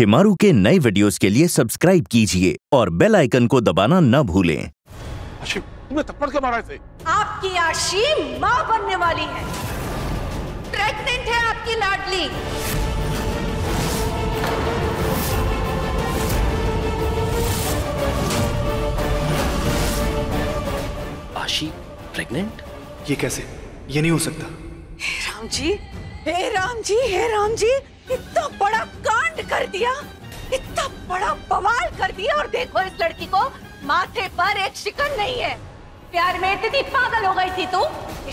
शेमारू के नए वीडियोस के लिए सब्सक्राइब कीजिए और बेल आइकन को दबाना न भूलें। तुमने थप्पड़ क्यों मारा इसे? आपकी आशी मां बनने वाली है, प्रेग्नेंट है आपकी लाडली। आशी प्रेग्नेंट? ये कैसे? ये नहीं हो सकता। हे राम जी, इतना बड़ा कांड कर दिया, इतना बड़ा बवाल कर दिया, और देखो इस लड़की को माथे पर एक शिकन नहीं है। प्यार में इतनी पागल हो गई थी तू,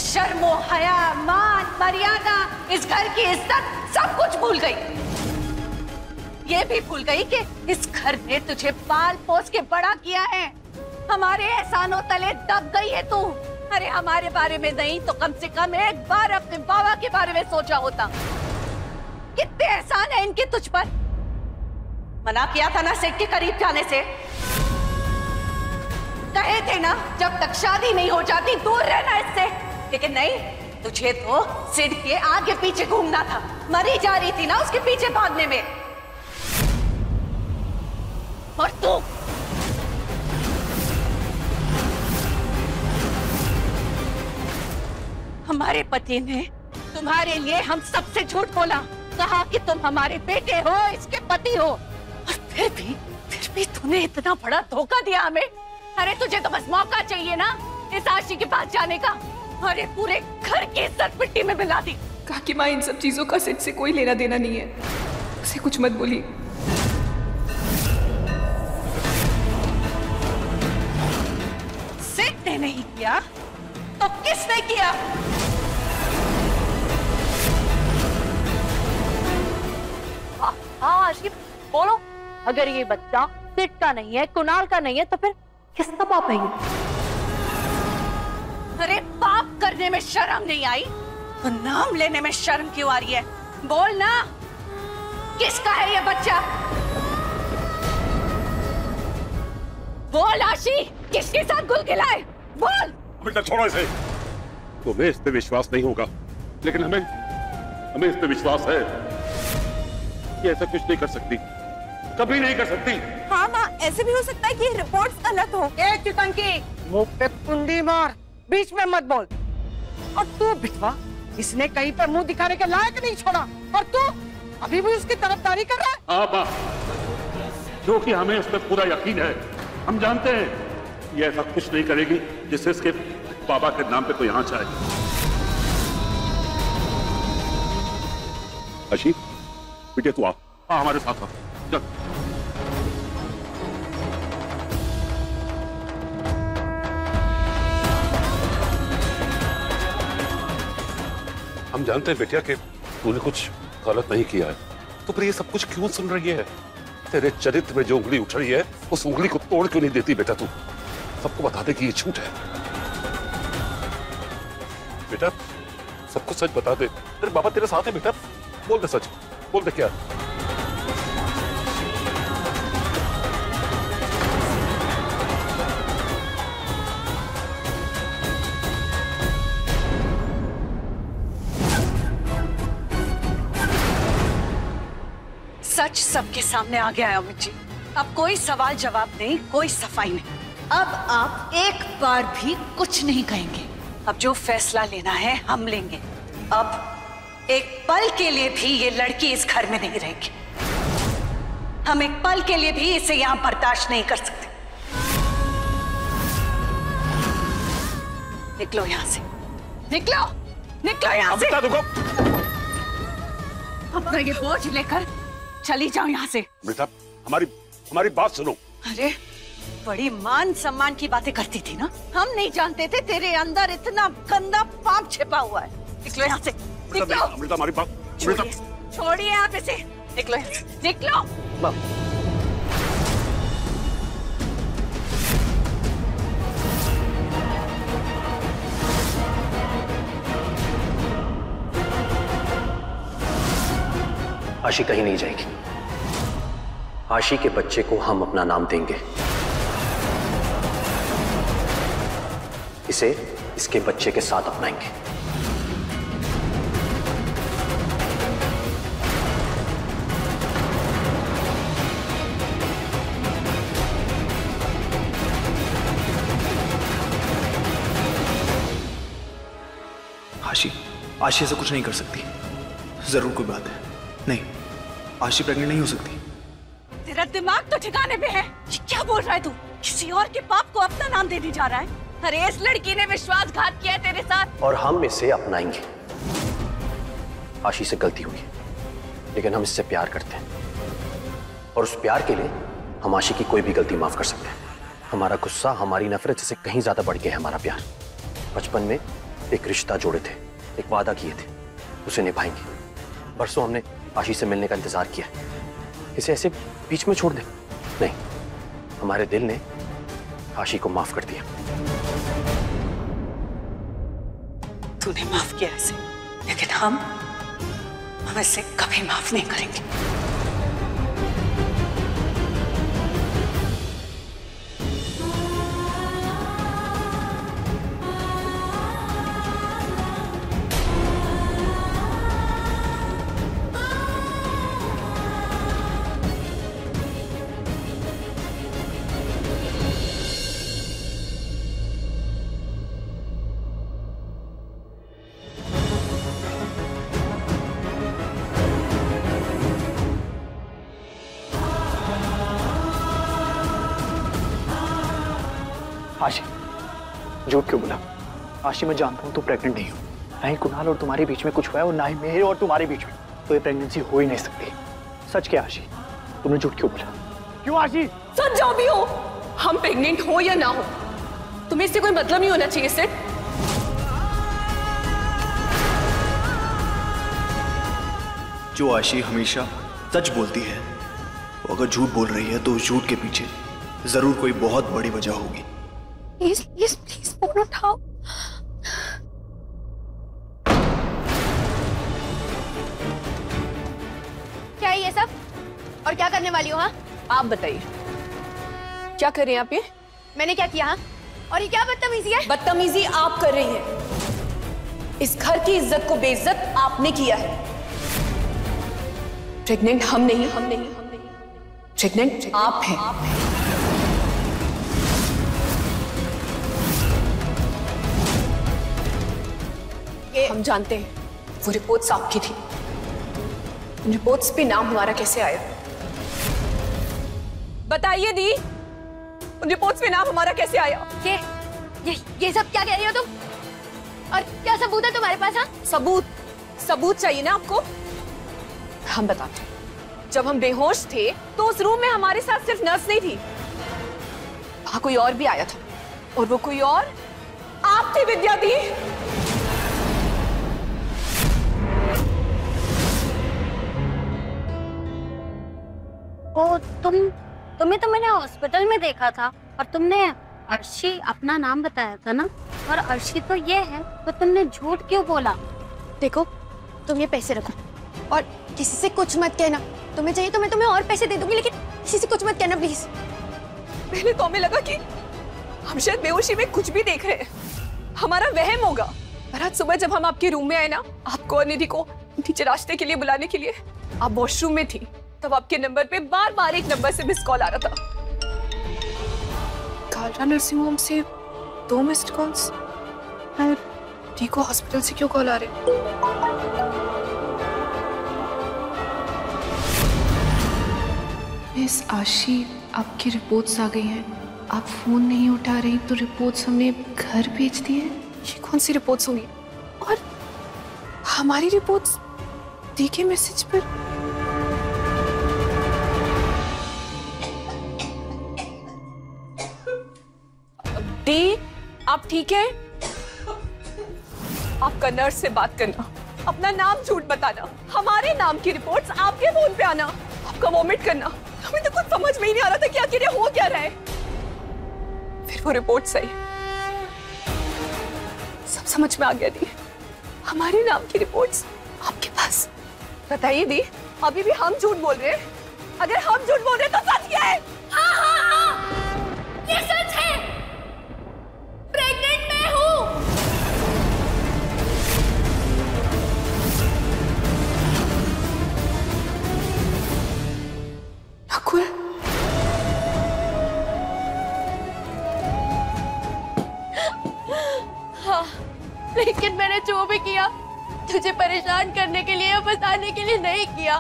शर्मो हया, मान मर्यादा, इस घर की इज्जत सब कुछ भूल गई। ये भी भूल गई कि इस घर ने तुझे पाल पोस के बड़ा किया है, हमारे एहसानों तले दब गई है तू। अरे हमारे बारे में नहीं तो कम से कम एक बार अपने बाबा के बारे में सोचा होता। कितने एहसान है इनके तुझ पर। मना किया था ना सेठ के करीब जाने से, कहे थे ना जब तक शादी नहीं हो जाती दूर रहना इससे, लेकिन नहीं, तुझे तो सेठ के आगे पीछे घूमना था। मरी जा रही थी ना उसके पीछे भागने में, और तू हमारे पति ने तुम्हारे लिए हम सबसे झूठ बोला, कहा कि तुम हमारे बेटे हो, इसके पति हो, और फिर भी तूने इतना बड़ा धोखा दिया हमें। अरे तुझे तो बस मौका चाहिए ना इस आशी के पास जाने का, और ये पूरे घर की इज्जत मिट्टी में मिला दी। काकी माँ, इन सब चीजों का सच से कोई लेना देना नहीं है, उसे कुछ मत बोलिए। सेठ ने नहीं किया तो किसने किया? हाँ आशी, बोलो। अगर ये बच्चा सेठ का नहीं है, कुणाल का नहीं है, तो फिर किसका बाप है ये? अरे बाप करने में शर्म नहीं आई तो नाम लेने में शर्म क्यों आ रही है? बोल ना, किसका है ये बच्चा? बोल आशी, किसके साथ गुल खिलाए? बोल। बेटा छोड़ो इसे, तुम्हें इस पे विश्वास नहीं होगा, लेकिन हमें इस पे विश्वास है। ये ऐसा कुछ नहीं कर सकती, कभी नहीं कर सकती। हाँ माँ, ऐसे भी हो सकता है कि रिपोर्ट्स गलत हो। ए चितंकी, मुंह पे कुंडी मार, बीच में मत बोल। और तू बिटवा, इसने कहीं पर मुंह दिखाने के लायक नहीं छोड़ा, और तू अभी भी उसकी तरफदारी कर रहा है। क्योंकि हमें इस पर पूरा यकीन है, हम जानते हैं ये ऐसा कुछ नहीं करेगी जिससे इसके बाबा के नाम पे कोई आंच आए। आशी बेटे तू आ, हमारे साथ आ, चल। हम जानते हैं बेटिया कि तूने कुछ गलत नहीं किया है, तो फिर ये सब कुछ क्यों सुन रही है? तेरे चरित्र में जो उंगली उठ रही है उस उंगली को तोड़ क्यों नहीं देती? बेटा तू सबको बता दे कि ये झूठ है। बेटा सबको सच बता दे, तेरे बाबा तेरे साथ है। बेटा बोल दे सच, बोल दे क्या? सच सबके सामने आ गया है अमित जी, अब कोई सवाल जवाब नहीं, कोई सफाई नहीं। अब आप एक बार भी कुछ नहीं कहेंगे। अब जो फैसला लेना है हम लेंगे। अब एक पल के लिए भी ये लड़की इस घर में नहीं रहेगी, हम एक पल के लिए भी इसे यहाँ बर्दाश्त नहीं कर सकते। निकलो यहाँ से, निकलो, निकलो यहाँ से। अपना ये बोझ लेकर चली जाओ यहाँ से। बेटा हमारी बात सुनो। अरे बड़ी मान सम्मान की बातें करती थी ना, हम नहीं जानते थे तेरे अंदर इतना गंदा पाप छिपा हुआ है। निकलो यहाँ से, निकलो। अमृता हमारी बात छोड़िए आप इसे, निकलो, निकलो। आशी कहीं नहीं जाएगी, आशी के बच्चे को हम अपना नाम देंगे। इसे इसके बच्चे के साथ अपनाएंगे। आशी ऐसा कुछ नहीं कर सकती, जरूर कोई बात है। नहीं, आशी प्रेग्नेंट नहीं हो सकती। तेरा दिमाग तो ठिकाने पे है, क्या बोल रहा है तू? किसी और के पाप को अपना नाम देने जा रहा है। अरे इस लड़की ने विश्वासघात किया है तेरे साथ, और हम इसे अपनाएंगे। आशी से गलती हुई है, लेकिन हम इससे प्यार करते हैं, और उस प्यार के लिए हम आशी की कोई भी गलती माफ कर सकते हैं। हमारा गुस्सा, हमारी नफरत इससे कहीं ज्यादा बढ़ गया है हमारा प्यार। बचपन में एक रिश्ता जोड़े थे, एक वादा किए थे, उसे निभाएंगे। बरसों हमने आशी से मिलने का इंतजार किया है, इसे ऐसे बीच में छोड़ दे नहीं। हमारे दिल ने आशी को माफ कर दिया। तूने माफ किया इसे, लेकिन हम इसे कभी माफ नहीं करेंगे। झूठ क्यों बोला? आशी मैं जानता हूँ तू प्रेग्नेंट नहीं हो, ना ही कुणाल और तुम्हारे बीच में कुछ हुआ है, और ना ही मेरे और तुम्हारे बीच में, तो ये प्रेगनेंसी हो ही नहीं सकती। सच क्या आशी, तुमने झूठ क्यों बोला? क्यों आशी? सच जो भी हो, हम प्रेग्नेंट हो या ना हो, तुम्हें इससे कोई मतलब नहीं होना चाहिए। सर जो आशी हमेशा सच बोलती है, वो अगर झूठ बोल रही है तो उस झूठ के पीछे जरूर कोई बहुत बड़ी वजह होगी। Please, don't help. क्या है ये सब, और क्या करने वाली हो? हाँ आप बताइए, क्या कर रही हैं आप? ये मैंने क्या किया? हाँ, और ये क्या बदतमीजी है? बदतमीजी आप कर रही हैं। इस घर की इज्जत को बेइज्जत आपने किया है। प्रेग्नेंट हम नहीं, प्रेग्नेंट आप हैं। हम जानते हैं वो रिपोर्ट्स आपकी थी, उन रिपोर्ट्स पे नाम हमारा कैसे आया? बताइए दी, उन रिपोर्ट्स पे नाम हमारा कैसे आया? ये सब क्या कह रही हो तुम? और क्या सबूत है तुम्हारे पास? हाँ सबूत चाहिए ना आपको? हम बताते हैं। जब हम बेहोश थे तो उस रूम में हमारे साथ सिर्फ नर्स नहीं थी, वहां कोई और भी आया था, और वो कोई और आप थी विद्या दी। ओ, तुम्हें तो मैंने हॉस्पिटल में देखा था, और तुमने अर्शी अपना नाम बताया था ना, और अर्शी तो ये है, तो तुमने झूठ क्यों बोला? देखो तुम ये पैसे रखो, और किसी से कुछ मत कहना। तुम्हें चाहिए तो मैं तुम्हें और पैसे दे दूंगी, लेकिन किसी से कुछ मत कहना प्लीज। पहले तो हमें लगा कि हम शायद बेहोशी में कुछ भी देख रहे हैं, हमारा वहम होगा, पर आज सुबह जब हम आपके रूम में आए ना, आपको और निधि को नीचे नाश्ते के लिए बुलाने के लिए, आप वॉशरूम में थी, तब आपके नंबर पे बार बार एक नंबर से मिस कॉल आ रहा था। कालरा नर्सिंग होम से 2 मिस्ड कॉल्स, और डी को हॉस्पिटल से क्यों कॉल आ रहे? मिस आशी आपकी रिपोर्ट्स आ गई हैं, आप फोन नहीं उठा रही तो रिपोर्ट्स हमने घर भेज दी है। ये कौन सी रिपोर्ट्स होंगी? और हमारी रिपोर्ट्स डी के मैसेज पर? दी आप ठीक है? आपका नर्स से बात करना, अपना नाम झूठ बताना, हमारे नाम की रिपोर्ट्स आपके फोन पे आना, आपका वॉमिट करना, हमें तो कुछ समझ में ही नहीं आ रहा था कि आखिर हो क्या रहा है। फिर वो रिपोर्ट्स आई, सब समझ में आ गया दी, हमारे नाम की रिपोर्ट्स आपके पास। बताइए दी, अभी भी हम झूठ बोल रहे हैं? अगर हम झूठ बोल रहे हैं तो सच क्या है? ये सच है, प्रेग्नेंट मैं हूं। ठाकुर, हाँ, लेकिन मैंने जो भी किया तुझे परेशान करने के लिए या फंसाने के लिए नहीं किया।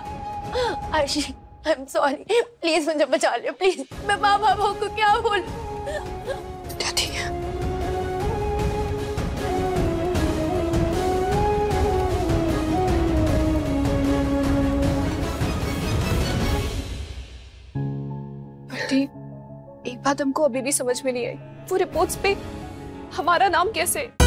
Aashi, I am sorry, please मुझे बचा ले प्लीज। मैं माँ बाबा को क्या बोलूं? एक बात हमको अभी भी समझ में नहीं आई, वो रिपोर्ट्स पे हमारा नाम कैसे?